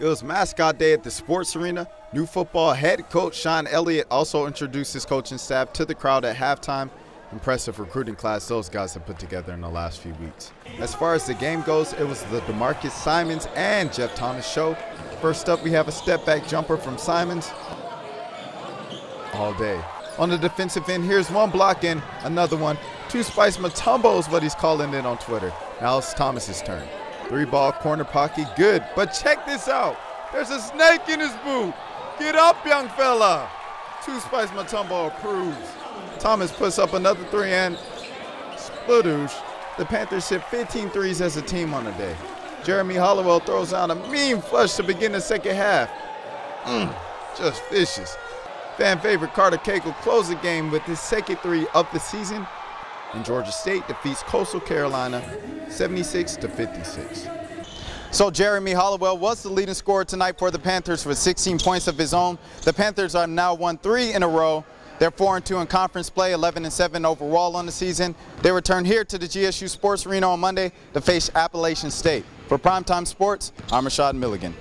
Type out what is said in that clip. It was mascot day at the sports arena. New football head coach Sean Elliott also introduced his coaching staff to the crowd at halftime. Impressive recruiting class those guys have put together in the last few weeks. As far as the game goes, it was the D'Marcus Simonds and Jeff Thomas show. First up, we have a step back jumper from Simonds. All day. On the defensive end, here's one block in, another one. Two Spice Mutombo is what he's calling it on Twitter. Now it's Thomas's turn. 3-ball corner pocket, good. But check this out. There's a snake in his boot. Get up, young fella. Two Spice Mutombo approves. Thomas puts up another three and sploosh. The Panthers hit 15 threes as a team on the day. Jeremy Hollowell throws out a mean flush to begin the second half. Just vicious. Fan favorite Carter Cagle closed the game with his second three of the season. And Georgia State defeats Coastal Carolina 76-56. So Jeremy Hollowell was the leading scorer tonight for the Panthers with 16 points of his own. The Panthers are now won 3 in a row. They're 4-2 in conference play, 11-7 overall on the season. They return here to the GSU Sports Arena on Monday to face Appalachian State. For Primetime Sports, I'm Rashad Milligan.